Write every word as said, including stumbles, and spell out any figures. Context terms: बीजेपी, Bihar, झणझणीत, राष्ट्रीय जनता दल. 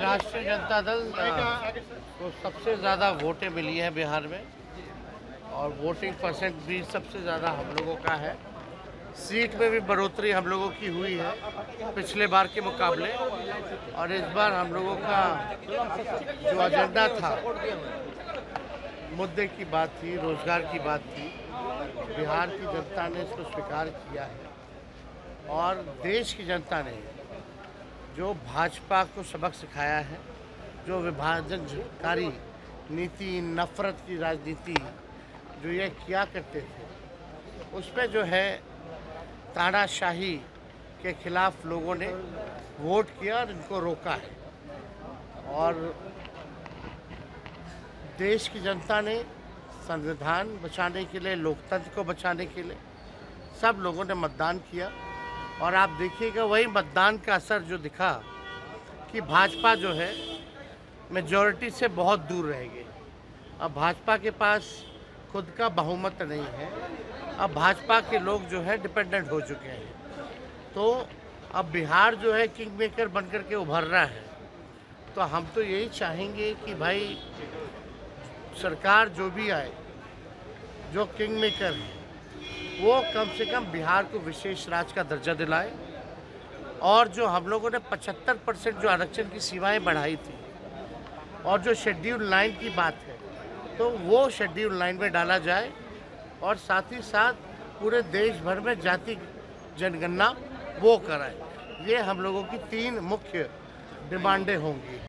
राष्ट्रीय जनता दल को सबसे ज़्यादा वोटें मिली हैं बिहार में और वोटिंग परसेंट भी सबसे ज़्यादा हम लोगों का है। सीट में भी बढ़ोतरी हम लोगों की हुई है पिछले बार के मुकाबले, और इस बार हम लोगों का जो एजेंडा था, मुद्दे की बात थी, रोजगार की बात थी, बिहार की जनता ने इसको स्वीकार किया है और देश की जनता ने जो भाजपा को सबक सिखाया है, जो विभाजनकारी नीति, नफरत की राजनीति जो ये किया करते थे, उसमें जो है तानाशाही के खिलाफ लोगों ने वोट किया और इनको रोका है। और देश की जनता ने संविधान बचाने के लिए, लोकतंत्र को बचाने के लिए सब लोगों ने मतदान किया और आप देखिएगा वही मतदान का असर जो दिखा कि भाजपा जो है मेजॉरिटी से बहुत दूर रह गई। अब भाजपा के पास खुद का बहुमत नहीं है, अब भाजपा के लोग जो है डिपेंडेंट हो चुके हैं, तो अब बिहार जो है किंग मेकर बन कर के उभर रहा है। तो हम तो यही चाहेंगे कि भाई सरकार जो भी आए, जो किंग मेकर है, वो कम से कम बिहार को विशेष राज्य का दर्जा दिलाए। और जो हम लोगों ने पचहत्तर परसेंट जो आरक्षण की सीमाएं बढ़ाई थी और जो शेड्यूल लाइन की बात है, तो वो शेड्यूल लाइन में डाला जाए और साथ ही साथ पूरे देश भर में जाति जनगणना वो कराए। ये हम लोगों की तीन मुख्य डिमांडें होंगी।